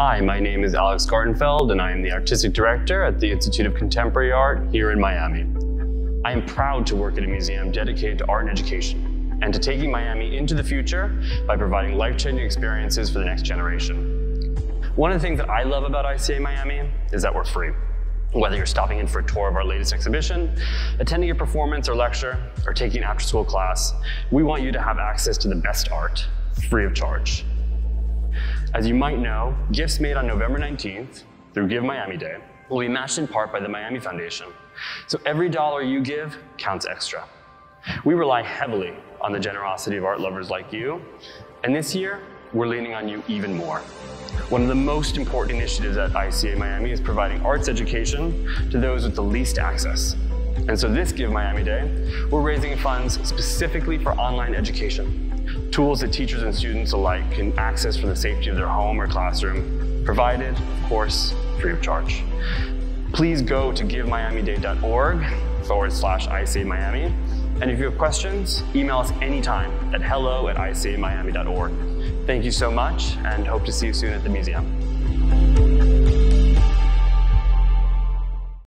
Hi, my name is Alex Gartenfeld and I am the Artistic Director at the Institute of Contemporary Art here in Miami. I am proud to work at a museum dedicated to art and education and to taking Miami into the future by providing life-changing experiences for the next generation. One of the things that I love about ICA Miami is that we're free. Whether you're stopping in for a tour of our latest exhibition, attending a performance or lecture, or taking an after-school class, we want you to have access to the best art, free of charge. As you might know, gifts made on November 19th through Give Miami Day will be matched in part by the Miami Foundation. So every dollar you give counts extra. We rely heavily on the generosity of art lovers like you, and this year, we're leaning on you even more. One of the most important initiatives at ICA Miami is providing arts education to those with the least access. And so this Give Miami Day, we're raising funds specifically for online education, tools that teachers and students alike can access from the safety of their home or classroom, provided, of course, free of charge. Please go to givemiamiday.org/ICA Miami. And if you have questions, email us anytime at hello@icamiami.org. Thank you so much and hope to see you soon at the museum.